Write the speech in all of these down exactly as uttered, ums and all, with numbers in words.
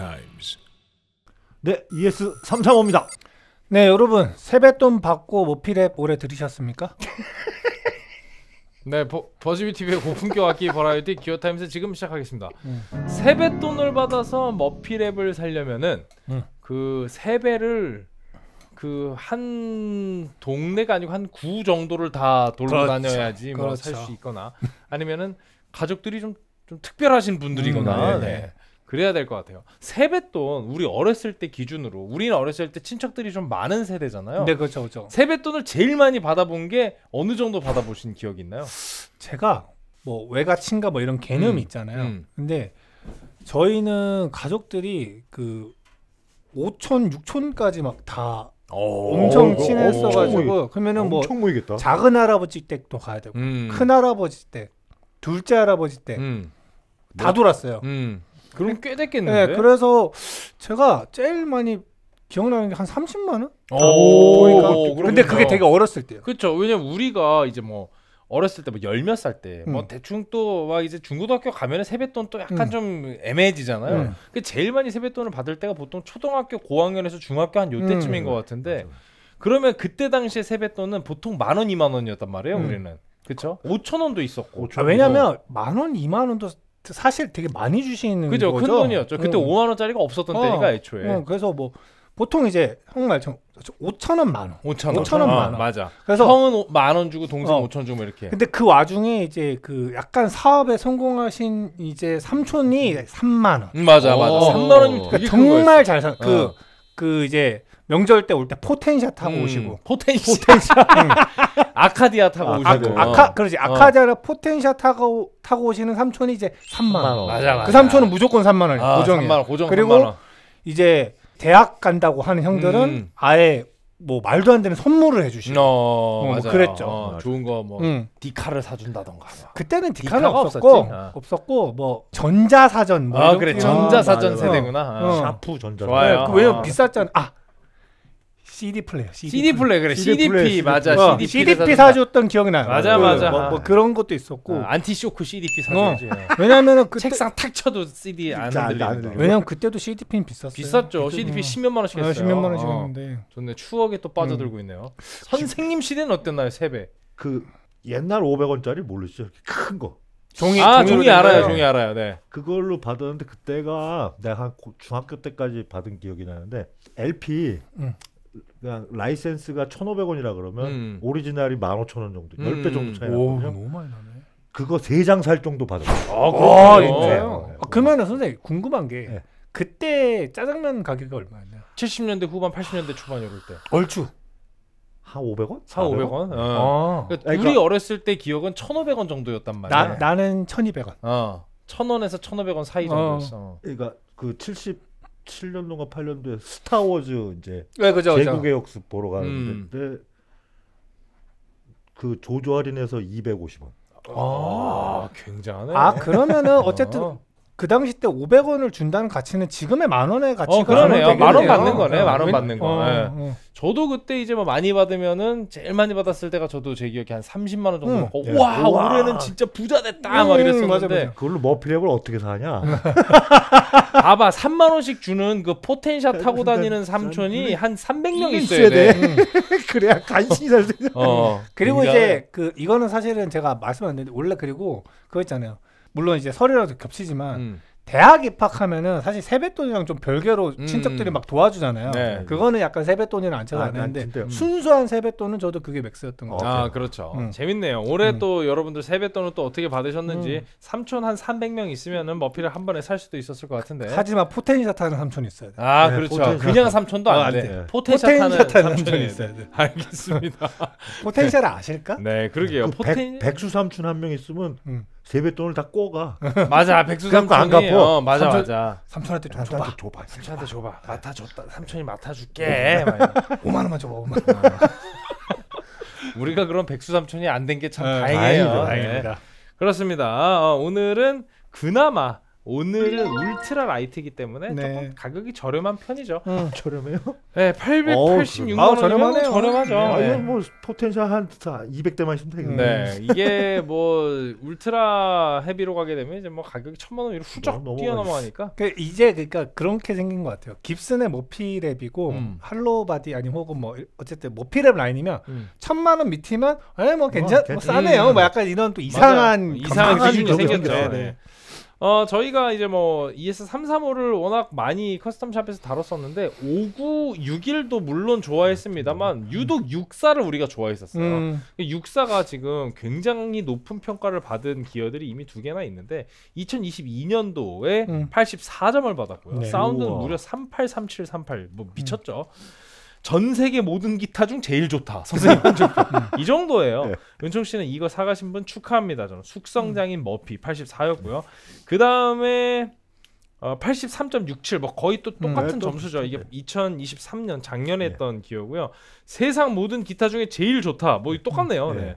기어타임스. 네, 이에스 삼삼오입니다. 네, 여러분 세뱃돈 받고 머피랩 올해 들으셨습니까? 네, 버즈비티비의 고품격 악기 버라이어티 기어타임스 지금 시작하겠습니다. 음. 세뱃돈을 받아서 머피랩을 살려면은 음. 그 세배를 그 한 동네가 아니고 한 구 정도를 다 돌고 그렇죠. 다녀야지 뭐 살 수 그렇죠. 있거나 아니면은 가족들이 좀, 좀 특별하신 분들이거나 음, 네, 네. 네. 그래야 될 것 같아요. 세뱃돈 우리 어렸을 때 기준으로 우리는 어렸을 때 친척들이 좀 많은 세대잖아요. 네, 그렇죠, 그렇죠. 세뱃돈을 제일 많이 받아본 게 어느 정도 받아보신 기억이 있나요? 제가 뭐 외가 친가 뭐 이런 개념이 음, 있잖아요. 음. 근데 저희는 가족들이 그 오촌, 육촌까지 막 다 엄청 친했어가지고 그러면은 뭐 모이겠다. 작은 할아버지 댁도 가야 되고 음. 큰 할아버지 댁, 둘째 할아버지 댁 다 음. 돌았어요. 음. 그럼 꽤 됐겠는데? 네, 그래서 제가 제일 많이 기억나는 게 한 삼십만 원? 오, 근데 그게 되게 어렸을 때요. 그렇죠. 왜냐면 우리가 이제 뭐 어렸을 때 뭐 열 몇 살 때 뭐 음. 대충 또 막 이제 중고등학교 가면은 세뱃돈 또 약간 음. 좀 애매해지잖아요. 음. 그 제일 많이 세뱃돈을 받을 때가 보통 초등학교 고학년에서 중학교 한 요때쯤인 음. 것 같은데 맞아. 그러면 그때 당시에 세뱃돈은 보통 만 원, 이만 원이었단 말이에요. 음. 우리는 그렇죠. 오천 원도 있었고. 아, 왜냐면 만 원, 이만 원도 사실 되게 많이 주시는 그죠, 거죠. 그죠, 큰 돈이었죠. 그때 응. 오만 원짜리가 없었던 어, 때니까 애초에. 응, 그래서 뭐 보통 이제 형 말처럼 오천 원 만 원. 오천 원. 오천 원 만 원. 어, 맞아. 그래서 형은 만 원 주고 동생 어. 오천 원 주고 이렇게. 근데 그 와중에 이제 그 약간 사업에 성공하신 이제 삼촌이 삼만 원. 음, 맞아, 오, 맞아. 삼만 원이면 그러니까 정말 잘 산. 그, 어. 그 이제 명절 때 올 때 포텐샷 타고 음, 오시고. 포텐샷. 포텐샷. 아카디아 타고 아, 오시고. 아, 아카, 그러지. 아카디아를 어. 포텐샷 타고 타고 오시는 삼촌이 이제 삼만 원. 맞아, 맞아. 그 삼촌은 무조건 삼만 원. 아, 고정이에요. 삼만 원, 고정 그리고 삼만 원. 이제 대학 간다고 하는 형들은 음. 아예 뭐 말도 안 되는 선물을 해주시고. 어, 어, 뭐 그랬죠. 어, 좋은 거 뭐 음. 디카를 사준다던가. 그때는 디카는 없었고 아. 없었고 뭐 전자사전. 뭐 아, 그래. 전자사전 아, 세대구나. 아. 어. 샤프 전자사전. 좋아요. 네, 그 왜냐면 아. 비쌌잖아. 아. 씨디 플레이어. 씨디 플레이 그래. 씨디피 맞아. 씨디피 사줬던 기억이 나요. 맞아 맞아. 뭐, 뭐 그런 것도 있었고. 아, 안티쇼크 씨디피 사줬지. 어. 왜냐면은 그때 책상 탁 쳐도 씨디 안 들리는. 왜냐면 그때도 씨디피는 비쌌어요. 비쌌죠. 씨디피 십몇만 원씩 했어요. 십몇만 원씩 했는데. 좋네. 추억에 또 빠져들고 음. 있네요. 선생님 시대는 어땠나요? 세배. 그 옛날 오백 원짜리 모르시죠? 큰 거. 종이, 아, 종이 알아요. 거예요. 종이 알아요. 네. 그걸로 받았는데 그때가 내가 한 중학교 때까지 받은 기억이 나는데 엘피 음. 그냥 라이센스가 천오백 원이라 그러면 음. 오리지널이 만 오천 원 정도 음. 십 배 정도 차이 나거든요. 너무 많이 나네. 그거 세 장 살 정도 받았어요. 아, 아, 네. 아, 그러면 선생님 궁금한 게 네. 그때 짜장면 가격이 얼마였나요? 칠십 년대 후반, 팔십 년대 초반 이럴 때 얼추 한 오백 원? 사백, 오백 원? 어. 아. 그러니까 그러니까 우리 어렸을 때 기억은 천오백 원 정도였단 말이야. 나, 나는 천이백 원 어. 천 원에서 천오백 원 사이 정도였어. 어. 그러니까 그 칠십칠 년도인가 팔 년도에 스타워즈 이제 네, 그죠, 제국의 역습 그죠. 보러 가는데 음. 그 조조 할인해서 이백오십 원. 아, 아 굉장하네. 아 그러면은 어쨌든 어. 그 당시 때 오백 원을 준다는 가치는 지금의 만 원의 가치가 어, 그러네요. 만 원 받는 거네. 어, 만 원 받는 거. 어, 네. 어. 저도 그때 이제 뭐 많이 받으면은 제일 많이 받았을 때가 저도 제 기억에 한 삼십만 원 정도 응. 받고 네. 와, 와 올해는 진짜 부자 됐다 음, 막 이랬었는데 맞아, 맞아. 그걸로 머피랩을 어떻게 사냐? 봐봐 삼만 원씩 주는 그 포텐샷 타고 다니는 삼촌이 한 삼백 명 있어야 돼. 응. 그래야 간신히 살 수 있어. 어, 그리고 굉장히... 이제 그 이거는 사실은 제가 말씀 안 드렸는데 원래 그리고 그거 있잖아요. 물론 이제 설이라도 겹치지만 음. 대학 입학하면은 사실 세뱃돈이랑 좀 별개로 음. 친척들이 막 도와주잖아요. 네. 그거는 약간 세뱃돈이랑 안 차가 안 되는데 아, 음. 순수한 세뱃돈은 저도 그게 맥스였던 것 같아요. 아, 그렇죠. 음. 재밌네요. 올해 음. 또 여러분들 세뱃돈을 또 어떻게 받으셨는지 음. 삼촌 한 삼백 명 있으면은 머피를 한 번에 살 수도 있었을 것 같은데. 하지만 포텐샷 타는 삼촌이 있어야 돼. 아, 네, 그렇죠. 포텐샷. 그냥 삼촌도 안, 안 돼. 돼. 포텐샷, 포텐샷 타는 삼촌이, 삼촌이 있어야 돼. 돼. 알겠습니다. 포텐샷을 아실까? 네, 그러게요. 그 포텐... 백, 백수 삼촌 한 명 있으면 음. 세뱃돈을 다 꼬가. 맞아, 백수 삼촌이 안 갚고. 어, 맞아, 삼촌, 맞아. 삼촌한테 좀 줘봐. 줘봐. 삼촌한테 줘봐. 맡아줬다. 삼촌이 맡아줄게. 오만 원만 줘봐. 오만 원. 우리가 그런 백수 삼촌이 안 된 게 참 네, 다행이에요. 다행이죠, 다행입니다. 네. 그렇습니다. 어, 오늘은 그나마 오늘은 울트라 라이트이기 때문에 네. 조금 가격이 저렴한 편이죠. 어, 저렴해요? 네, 팔백팔십육만 원이면 저렴하네요. 저렴하죠. 아, 이건 뭐 포텐셜 한 이백 대만 있으면 되겠네요. 네, 이게 뭐 울트라 헤비로 가게 되면 이제 뭐 가격이 천만 원 위로 후쩍 뭐, 뛰어넘어가니까. 그 이제 그러니까 그렇게 생긴 것 같아요. 깁슨의 머피랩이고 음. 할로바디 아니면 혹은 뭐 어쨌든 머피랩 라인이면 음. 천만 원 밑이면 에이 뭐 괜찮, 어, 뭐 싸네요. 음. 뭐 약간 이런 또 이상한 이상한 기준이 생겼죠. 네, 네. 어 저희가 이제 뭐 이에스 삼삼오를 워낙 많이 커스텀샵에서 다뤘었는데 오구 육일도 물론 좋아했습니다만 유독 육사를 우리가 좋아했었어요. 음. 육사가 지금 굉장히 높은 평가를 받은 기어들이 이미 두 개나 있는데 이천이십이 년도에 음. 팔십사 점을 받았고요. 네. 사운드는 우와. 무려 삼팔, 삼칠, 삼팔 뭐 미쳤죠. 음. 전 세계 모든 기타 중 제일 좋다. 선생님 이 정도예요. 네. 윤총 씨는 이거 사가신 분 축하합니다. 저는 숙성장인 음. 머피 팔십사였고요. 그 다음에 어, 팔십삼 점 육칠 뭐 거의 또 똑같은 음, 점수죠. 이게 이천이십삼 년 작년에 네. 했던 기어고요. 세상 모든 기타 중에 제일 좋다. 뭐 똑같네요. 음, 네. 네.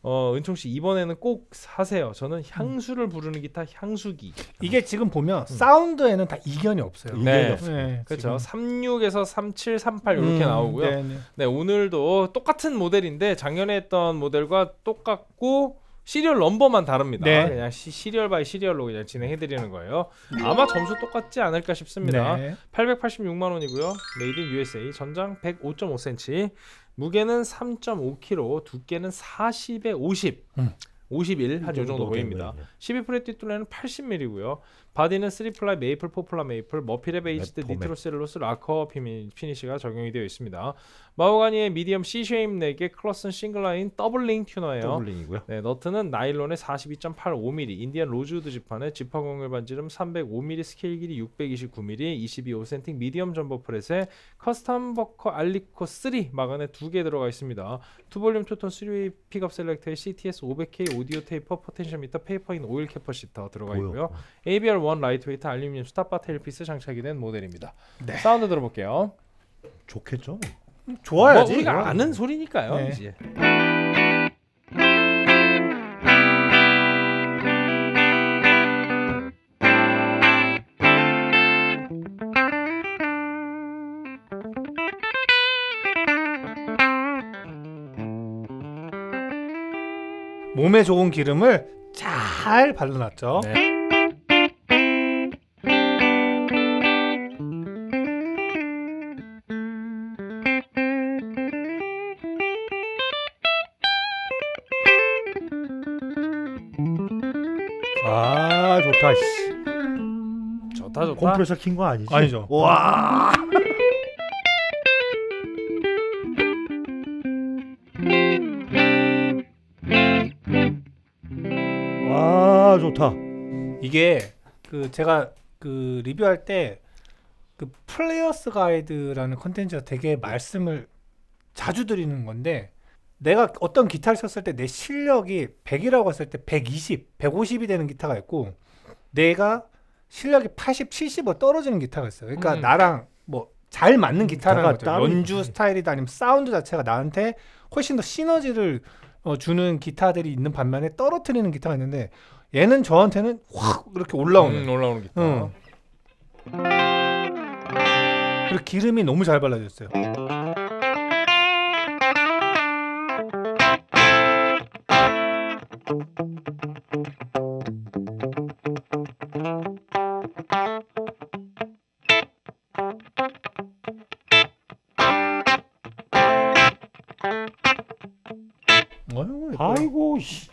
어, 은총 씨 이번에는 꼭 사세요. 저는 향수를 음. 부르는 기타 향수기. 이게 지금 보면 음. 사운드에는 다 이견이 없어요. 이견이 네. 없어요. 네, 그렇죠. 삼십육에서 삼칠, 삼팔 이렇게 음, 나오고요. 네네. 네, 오늘도 똑같은 모델인데 작년에 했던 모델과 똑같고 시리얼 넘버만 다릅니다. 네. 그냥 시, 시리얼 바이 시리얼로 그냥 진행해드리는 거예요. 아마 점수 똑같지 않을까 싶습니다. 네. 팔백팔십육만 원이고요. 메이드 인 유에스에이. 전장 백오 점 오 센티미터. 무게는 삼 점 오 킬로그램, 두께는 사십에 오십, 음. 오십일 한 이 정도 보입니다. 십이 프렛 뒷둘레는 팔십 밀리미터고요. 바디는 쓰리 플라이 메이플, 포플라 메이플, 머피랩 베이지드 니트로셀룰로스 락커 피니시가 적용이 되어 있습니다. 마호가니의 미디엄 C쉐임 넥에 클러스는 싱글라인 더블링 튜너예요. 더블링이고요. 네, 너트는 나일론에 사십이 점 팔오 밀리미터, 인디안 로즈우드 지판에 지퍼공을 반지름 삼백오 밀리미터, 스케일 길이 육백이십구 밀리미터, 이십이 오 센티미터 미디엄 점버 프렛에 커스텀 버커 알리코 삼 마간에 두 개 들어가 있습니다. 투볼륨 투톤 쓰리웨이 픽업 셀렉터에 씨티에스 오백 케이 오디오 테이퍼, 포텐셜 미터, 페이퍼인 오일 캐퍼 시터 들어가 있고요. 에이비알 원 라이트웨이트 알루미늄 스탑바 테일피스 장착이 된 모델입니다. 네. 사운드 들어볼게요. 좋겠죠? 좋아야지. 뭐 우리가 아는 소리니까요. 네. 이제. 몸에 좋은 기름을 잘 발라놨죠. 네. 아 좋다 씨. 좋다 좋다. 컴프레셔 킨 거 아니지? 아니죠. 와. 와 좋다. 이게 그 제가 그 리뷰할 때 그 플레이어스 가이드라는 컨텐츠가 되게 말씀을 자주 드리는 건데. 내가 어떤 기타를 쳤을 때 내 실력이 백이라고 했을 때 백이십, 백오십이 되는 기타가 있고 내가 실력이 팔십, 칠십으로 떨어지는 기타가 있어요. 그러니까 음. 나랑 뭐 잘 맞는 음, 기타라는 거죠. 땀. 연주 스타일이다 아니면 사운드 자체가 나한테 훨씬 더 시너지를 어, 주는 기타들이 있는 반면에 떨어뜨리는 기타가 있는데 얘는 저한테는 확 이렇게 올라오는 음, 올라오는 기타. 음. 그리고 기름이 너무 잘 발라졌어요. 아이고 씨.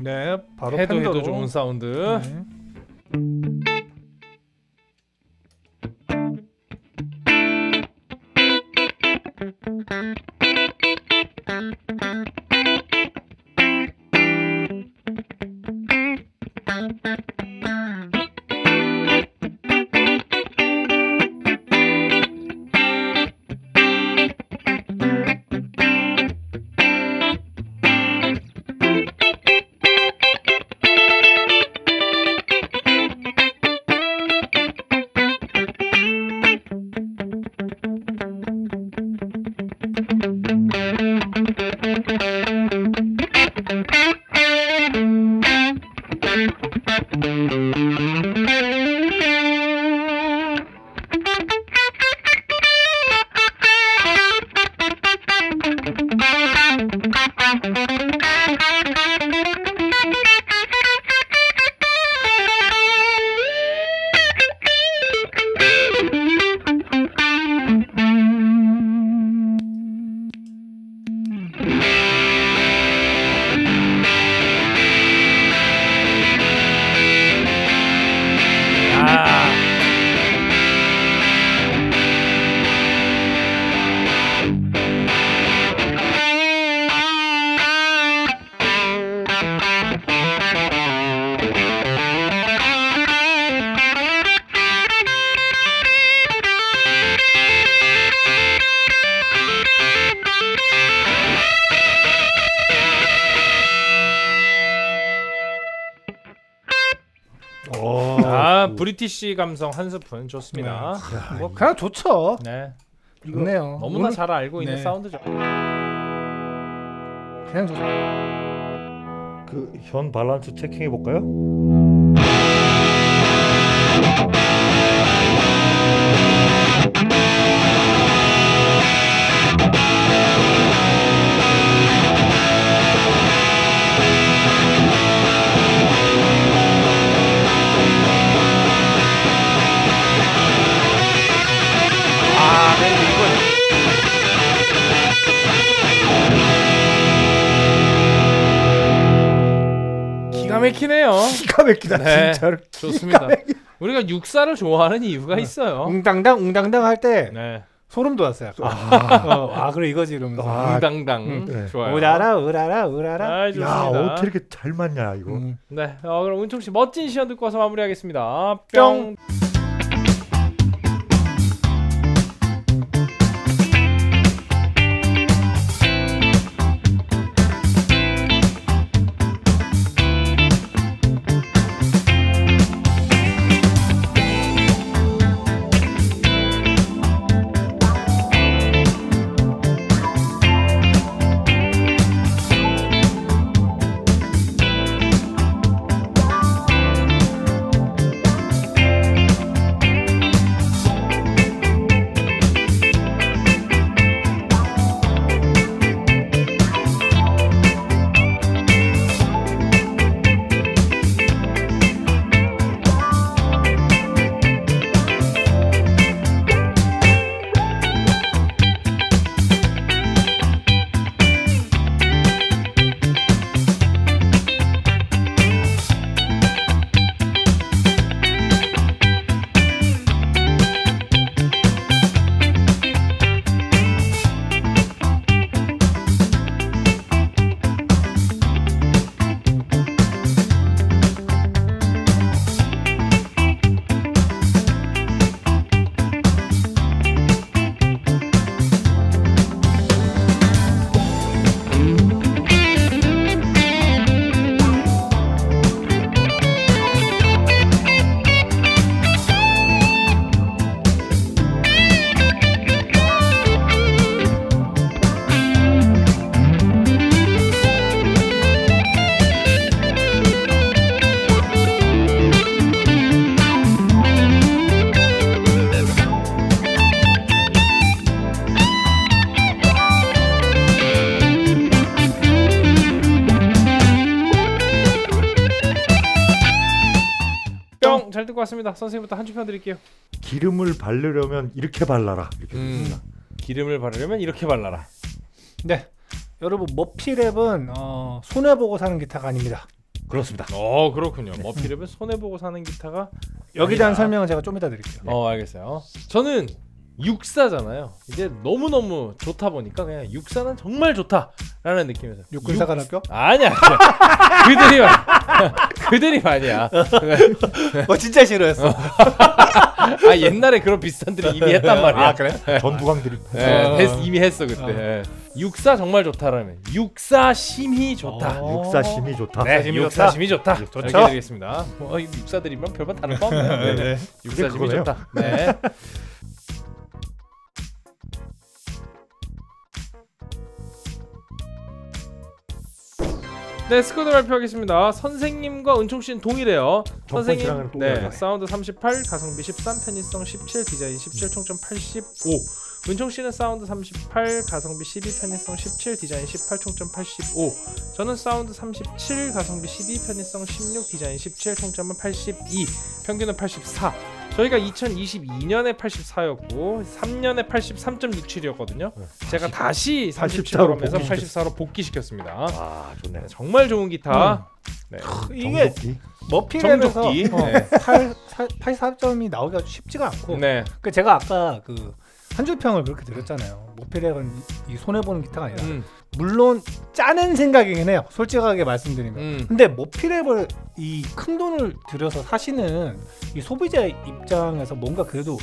네, 바로 해도 해도 좋은 사운드. 네. 브리티시 감성 한 스푼 좋습니다. 네. 뭐 그냥 좋죠. 네, 좋네요. 너무나 오늘... 잘 알고 있는 네. 사운드죠. 그냥 좋죠. 그 현 밸런스 체킹해 볼까요? 기가 막히네요. 기가 막히다. 네, 진짜로 좋습니다. 우리가 육사를 좋아하는 이유가 네. 있어요. 웅당당 웅당당 할 때 네. 소름 돋았어요. 아, 어, 아 그래 이거지 이러면서 아, 웅당당 음, 네. 좋아요. 우라라 우라라 우라라. 아, 야 어떻게 이렇게 잘 맞냐 이거. 음. 네 어, 그럼 은총 씨 멋진 시연 듣고 와서 마무리하겠습니다. 뿅. 뿅. 잘 듣고 왔습니다. 선생님부터 한 줄 펴드릴게요. 기름을 바르려면 이렇게 발라라. 이렇게 음, 기름을 바르려면 이렇게 발라라. 네, 여러분 머피랩은 어, 손해보고 사는 기타가 아닙니다. 그렇습니다. 어 그렇군요. 네. 머피랩은 손해보고 사는 기타가 여기에 대한 설명은 제가 좀 이따 드릴게요. 네. 어 알겠어요. 저는 육사잖아요. 이제 너무너무 좋다 보니까 그냥 육사는 정말 좋다 라는 느낌에서 육군사관학교? 아니야, 아니야. 그들이 말, 그들이 말이야. 어, 진짜 싫어했어. 아, 옛날에 그런 비슷한들이 이미 했단 말이야. 아, 그래? 전두광들이 네, 이미 했어 그때. 네. 육사 정말 좋다라면 육사 심히 좋다. 육사 심히 좋다. 네, 육사 심히 좋다. 이렇게 드리겠습니다. 뭐, 육사들이면 별반 다를 거 없네요. 네, 육사 심히 좋다. 네. 네, 스쿼드 발표하겠습니다. 선생님과 은총씨는 동일해요. 선생님 네, 사운드 삼십팔, 가성비 십삼, 편의성 십칠, 디자인 십칠, 총점 팔십오. 은총씨는 사운드 삼십팔, 가성비 십이, 편의성 십칠, 디자인 십팔, 총점 팔십오. 저는 사운드 삼십칠, 가성비 십이, 편의성 십육, 디자인 십칠, 총점은 팔십이, 평균은 팔십사. 저희가 이천이십이 년에 팔십사였고 삼 년에 팔십삼 점 육칠이었거든요 네, 제가 다시 삼십칠로 하면서 팔십사로 복귀시켰습니다. 아, 좋네. 정말 좋은 기타. 음. 네. 크, 이게 머피랩에서 어, 네. 팔십사 점이 나오기 아주 쉽지가 않고 네. 그 제가 아까 그 한 줄 평을 그렇게 드렸잖아요. 머피랩은 이 손해보는 기타가 아니라 음. 물론 짜는 생각이긴 해요. 솔직하게 말씀드리면 음. 근데 머피랩을 이 큰 돈을 들여서 사시는 이 소비자 입장에서 뭔가 그래도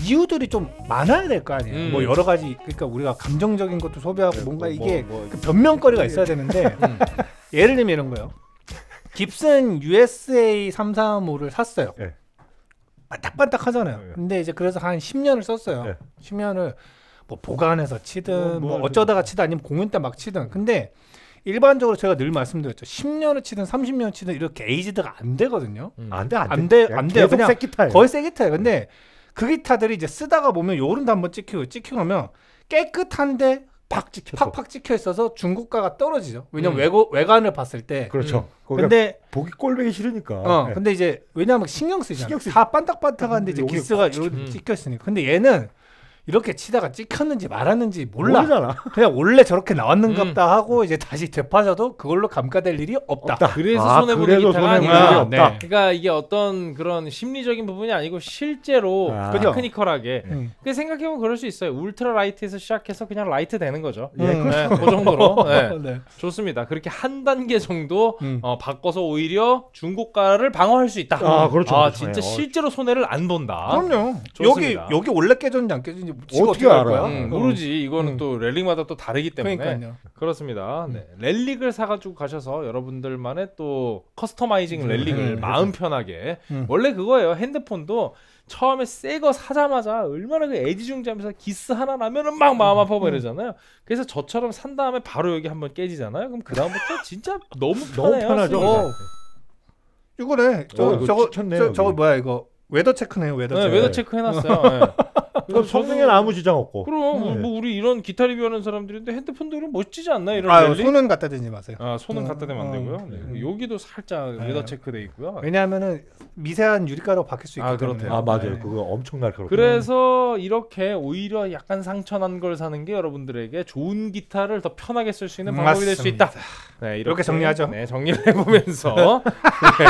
이유들이 좀 많아야 될 거 아니에요. 음. 뭐 여러 가지 그러니까 우리가 감정적인 것도 소비하고 네, 뭔가 뭐, 이게 뭐, 뭐, 그 변명거리가 있어야 되는데 음. 예를 들면 이런 거예요. 깁슨 유에스에이 삼삼오를 샀어요. 네. 반딱반딱 하잖아요. 네. 근데 이제 그래서 한 십 년을 썼어요. 네. 십 년을 뭐 보관해서 치든 뭐, 뭐, 뭐 어쩌다가 치든 아니면 공연 때 막 치든. 근데 일반적으로 제가 늘 말씀드렸죠. 십 년을 치든 삼십 년을 치든 이렇게 에이지드가 안 되거든요. 음. 안 돼, 안, 안 돼. 돼, 안 돼요. 그냥 기타예요. 거의 새 기타예요. 근데 그 기타들이 이제 쓰다가 보면 요런도 한번 찍히고 찍히고 하면 깨끗한데 팍 찍혀 팍팍 찍혀 있어서 중고가가 떨어지죠. 왜냐면 음. 외고, 외관을 봤을 때 그렇죠. 음. 근데 보기 꼴보기 싫으니까. 어, 네. 근데 이제 왜냐면 신경 쓰잖아. 신경 쓰... 다 반딱반딱한데 음, 이제 기스가 찍혀. 음. 찍혀 있으니까. 근데 얘는 이렇게 치다가 찍혔는지 말았는지 몰라. 모르잖아. 그냥 원래 저렇게 나왔는갑다 음. 하고 이제 다시 되파져도 그걸로 감가될 일이 없다. 없다. 그래서 아, 손해보는 기타가 아니라 네. 그러니까 이게 어떤 그런 심리적인 부분이 아니고 실제로 아. 테크니컬하게 음. 생각해보면 그럴 수 있어요. 울트라 라이트에서 시작해서 그냥 라이트 되는 거죠. 예, 음. 네, 그 정도로 네. 네. 좋습니다. 그렇게 한 단계 정도 음. 어, 바꿔서 오히려 중고가를 방어할 수 있다. 아, 그렇죠. 아, 진짜 네. 실제로 손해를 안 본다. 그럼요. 좋습니다. 여기, 여기 원래 깨졌는지 안 깨졌는지 어떻게, 어떻게 알아요? 음, 모르지. 이거는 음. 또 랠릭마다 또 다르기 때문에. 그러니까요. 그렇습니다. 음. 네. 랠릭을 사가지고 가셔서 여러분들만의 또 커스터마이징 랠릭을 음. 마음 편하게. 음. 원래 그거예요. 핸드폰도 처음에 새 거 사자마자 얼마나 그 애지중지하면서 기스 하나 나면은 막 마음 아파버리잖아요. 그래서 저처럼 산 다음에 바로 여기 한번 깨지잖아요. 그럼 그 다음부터 진짜 너무 편해요. 너무 편하죠. 이거네. 저, 어, 저거 쳤네요, 저, 저거 뭐야 이거? 웨더 체크네요. 웨더 체크. 네, 웨더 체크 해놨어요. 네. 그럼 성능에는 아무 지장 없고. 그럼 네. 뭐 우리 이런 기타 리뷰하는 사람들인데 핸드폰도 이런 멋지지 않나 이런. 아, 손은 갖다 대지 마세요. 아, 손은 음, 갖다 대면 안 되고요. 음, 네. 여기도 살짝 네. 웨더 체크돼 있고요. 왜냐하면은 미세한 유리가루 박힐 수 있기 아, 때문에. 아, 맞아요. 네. 그거 엄청 날카롭고. 그래서 이렇게 오히려 약간 상처난 걸 사는 게 여러분들에게 좋은 기타를 더 편하게 쓸 수 있는 음, 방법이 될 수 있다. 네, 이렇게, 이렇게 정리하죠. 네, 정리를 해보면서. 네.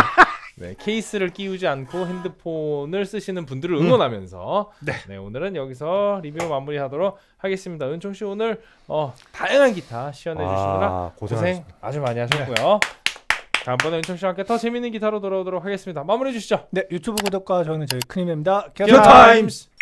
네, 케이스를 끼우지 않고 핸드폰을 쓰시는 분들을 응원하면서 음. 네. 네, 오늘은 여기서 리뷰 마무리하도록 하겠습니다. 은총씨 오늘 어, 다양한 기타 시연해 주시느라 아, 고생 아주 많이 하셨고요. 네. 다음번에 은총씨와 함께 더 재밌는 기타로 돌아오도록 하겠습니다. 마무리해 주시죠. 네, 유튜브 구독과 저는 저희 큰힘입니다. 기어타임스!